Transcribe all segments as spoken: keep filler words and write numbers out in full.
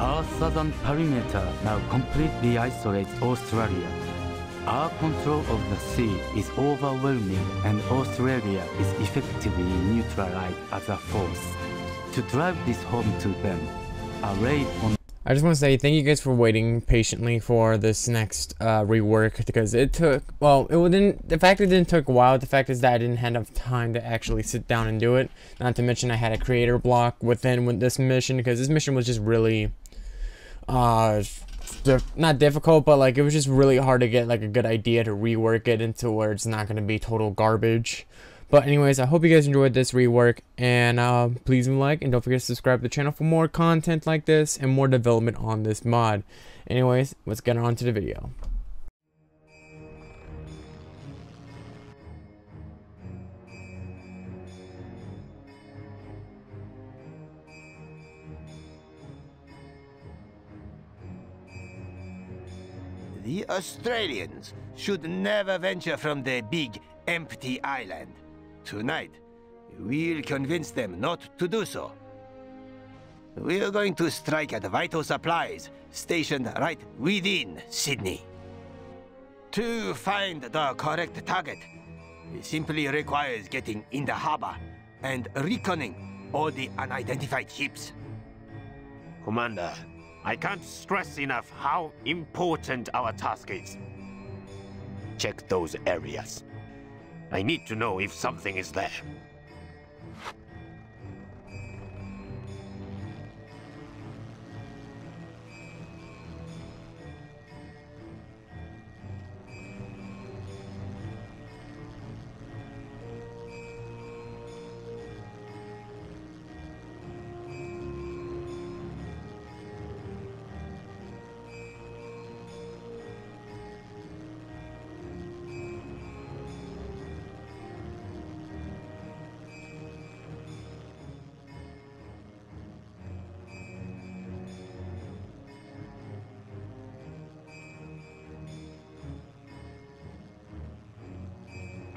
Our southern perimeter now completely isolates Australia. Our control of the sea is overwhelming and Australia is effectively neutralized as a force. To drive this home to them, a raid on... I just want to say thank you guys for waiting patiently for this next uh, rework, because it took, well, it didn't, the fact it didn't took a while, the fact is that I didn't have enough time to actually sit down and do it. Not to mention I had a creator block within with this mission, because this mission was just really, uh, diff not difficult, but like it was just really hard to get like a good idea to rework it into where it's not going to be total garbage. But anyways, I hope you guys enjoyed this rework, and uh, please like, and don't forget to subscribe to the channel for more content like this and more development on this mod. Anyways, let's get on to the video. The Australians should never venture from their big, empty island. Tonight, we'll convince them not to do so. We're going to strike at vital supplies stationed right within Sydney. To find the correct target, it simply requires getting in the harbor and reconning all the unidentified ships. Commander, I can't stress enough how important our task is. Check those areas. I need to know if something is there.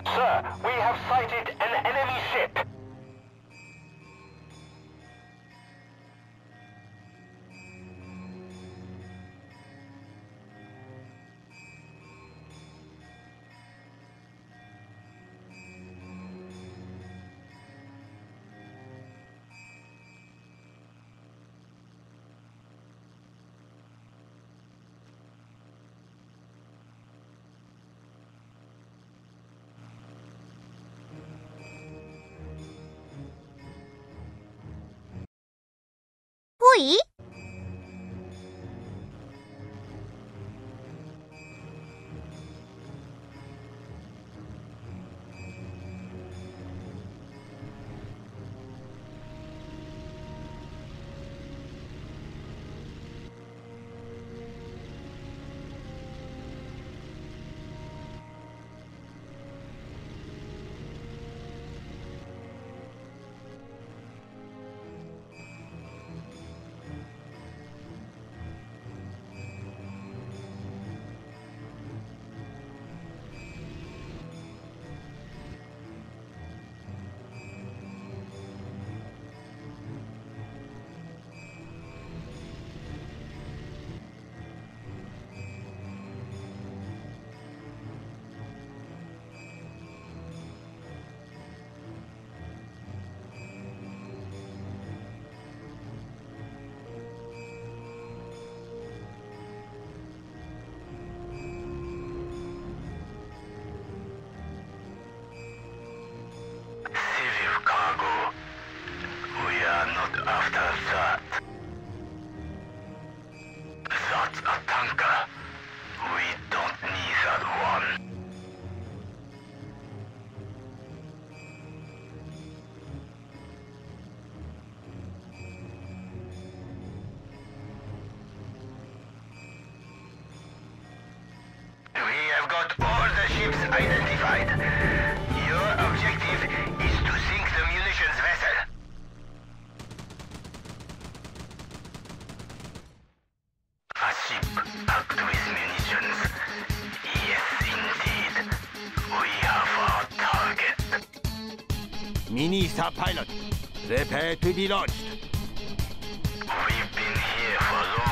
Sir, we have sighted an enemy ship. Identified. Your objective is to sink the munitions vessel. A ship packed with munitions. Yes, indeed. We have our target. Mini sub pilot, prepare to be launched. We've been here for long.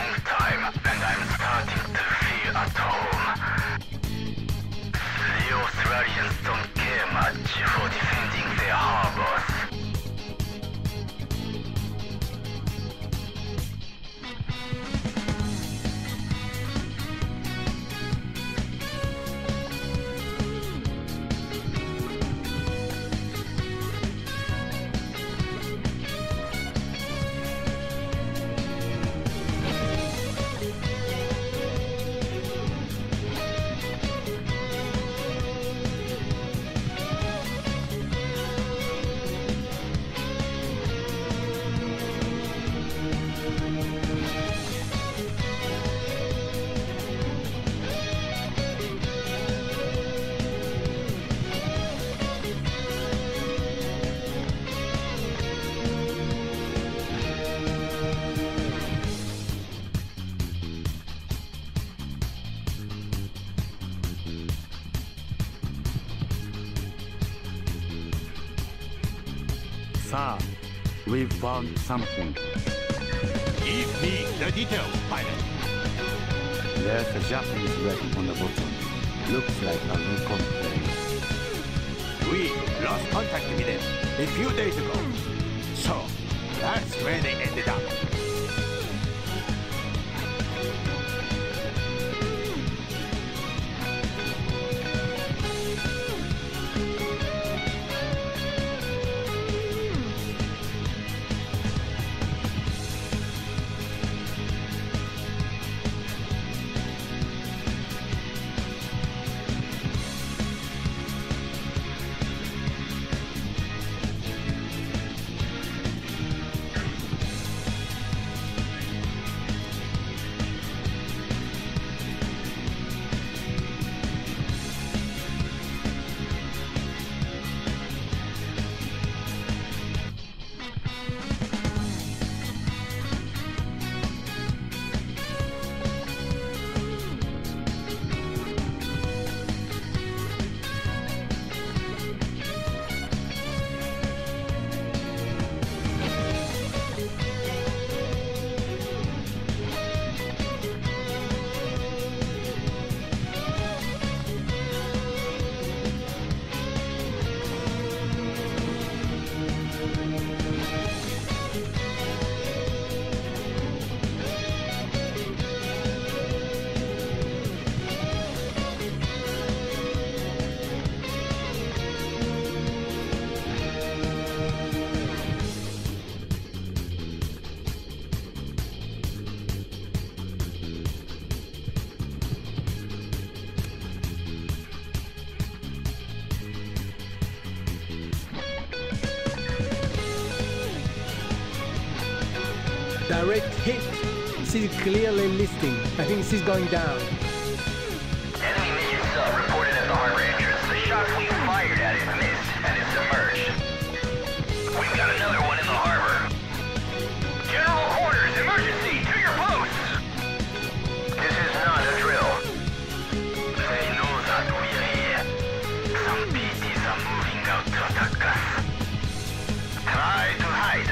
Sir, we've found something. Give me the detail, pilot. There's a Japanese writing on the bottom. Looks like a new complaint. We lost contact with them a few days ago. So, that's where they ended up. Direct hit. She's clearly listing. I think she's going down. Enemy mission sub reported at the harbor entrance. The shots we fired at it missed and it submerged. We've got another one in the harbor. General quarters, emergency, to your posts! This is not a drill. They know that we are here. Some P Ts are moving out to attack us. Try to hide.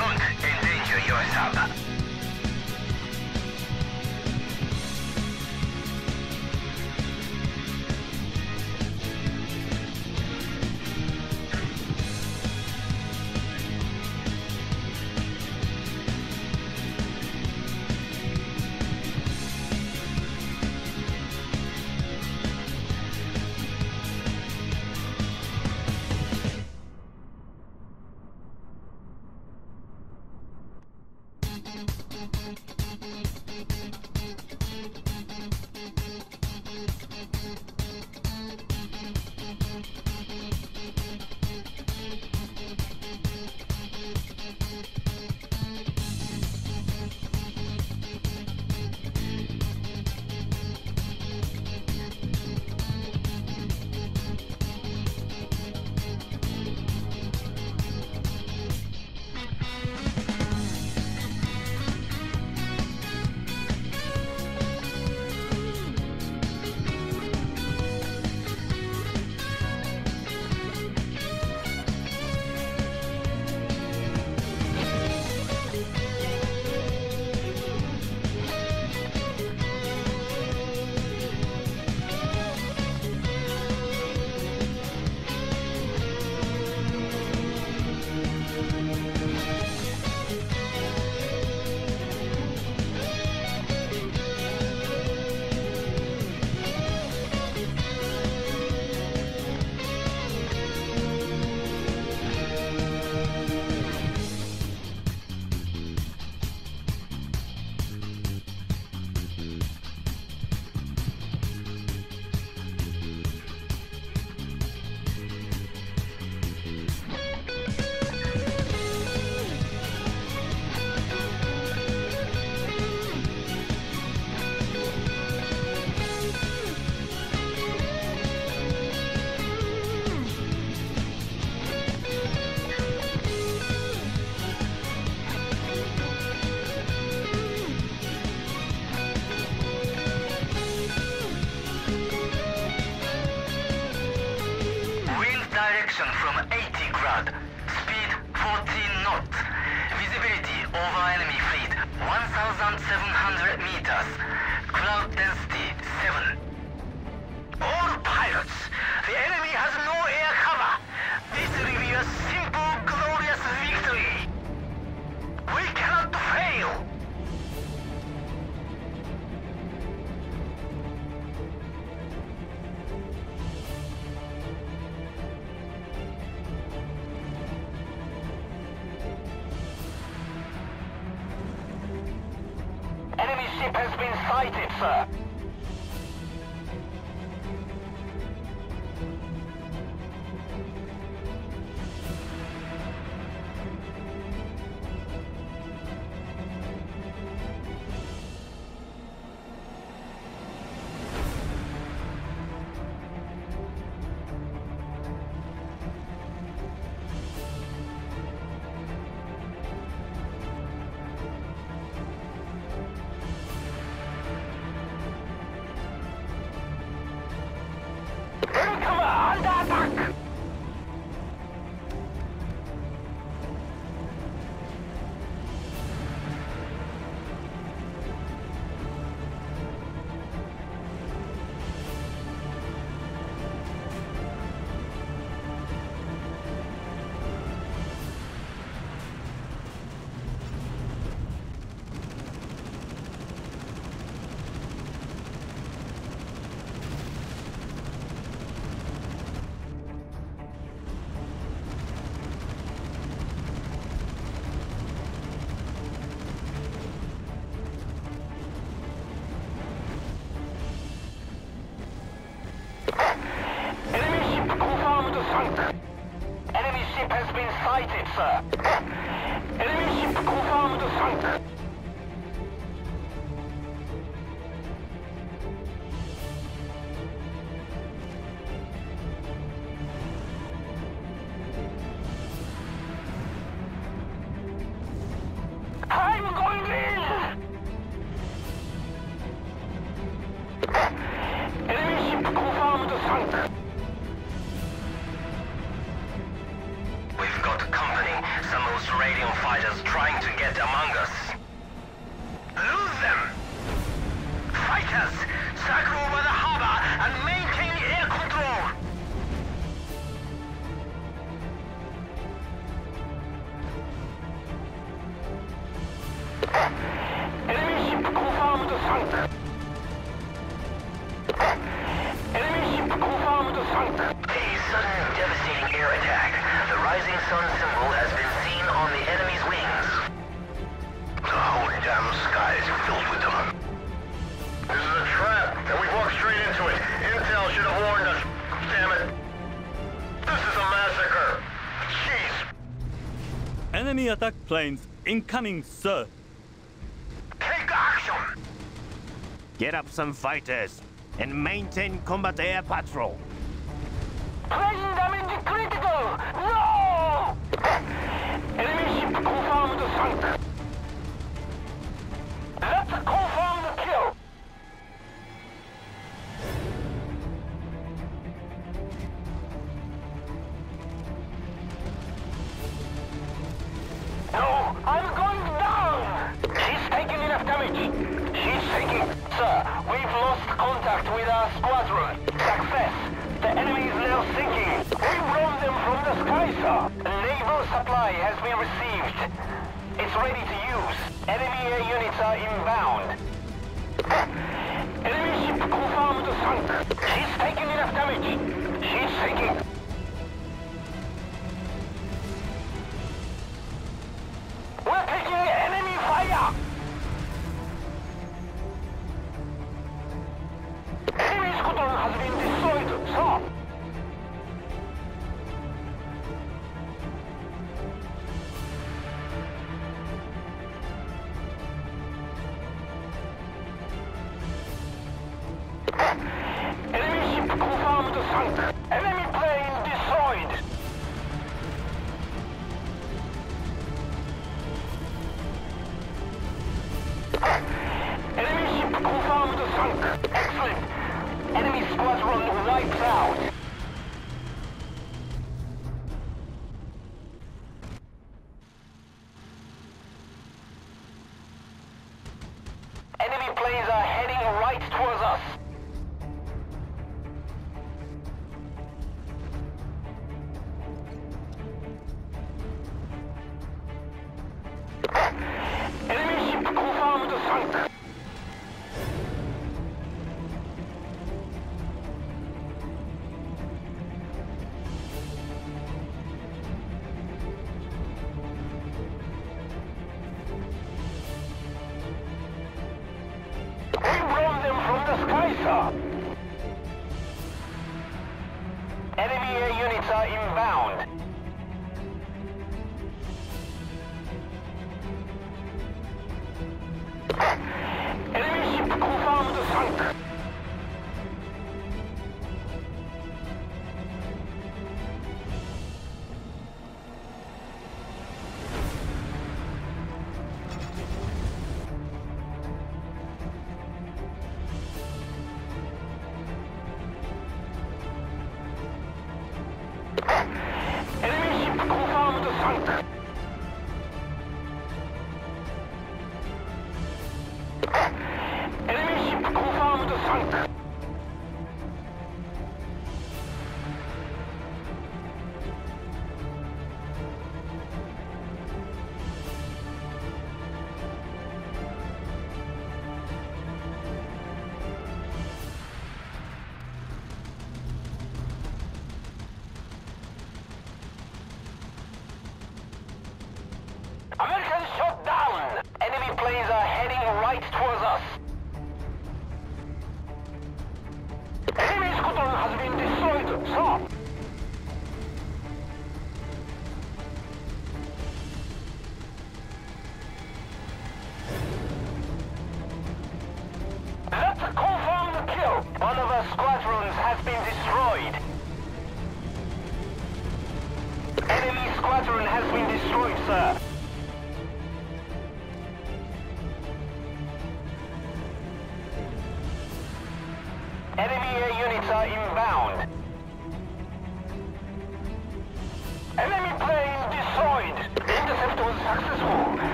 Don't endanger yourself. over enemy fleet one thousand seven hundred meters. Cloud density seven. All pilots, the enemy has no air cover. This will be a simple, glorious victory. We cannot fail. Enemy ship has been sighted, sir. Enemy attack planes incoming, sir. Take action! Get up some fighters and maintain combat air patrol. Plane damage critical! No! Enemy ship confirmed sunk. Let's confirm the kill. No, I'm going down! She's taking enough damage. She's taking... Sir, we've lost contact with our squadron. Success. The enemy is now sinking. We've blown them from the sky, sir. Naval supply has been received. It's ready to use. Enemy air units are inbound. Enemy ship confirmed sunk. She's taking enough damage. She's taking... We're taking enemy fire! Enemy squadron has been destroyed, sir! Enemy ship confirmed sunk! Enemy plane destroyed! Enemy ship confirmed sunk. Excellent. Enemy squadron wiped out. Kaiser! Enemy air units are inbound. Enemy ship confirmed sunk.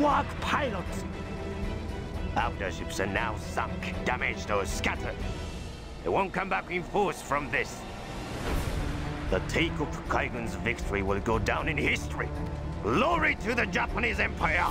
Work, pilots! Outer ships are now sunk, damaged or scattered. They won't come back in force from this. The Teikoku Kaigun's victory will go down in history. Glory to the Japanese Empire!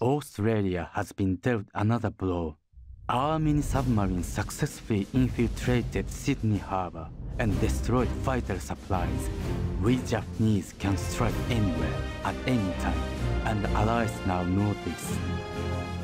Australia has been dealt another blow. Our mini-submarine successfully infiltrated Sydney Harbour and destroyed vital supplies. We Japanese can strike anywhere, at any time, and the Allies now know this.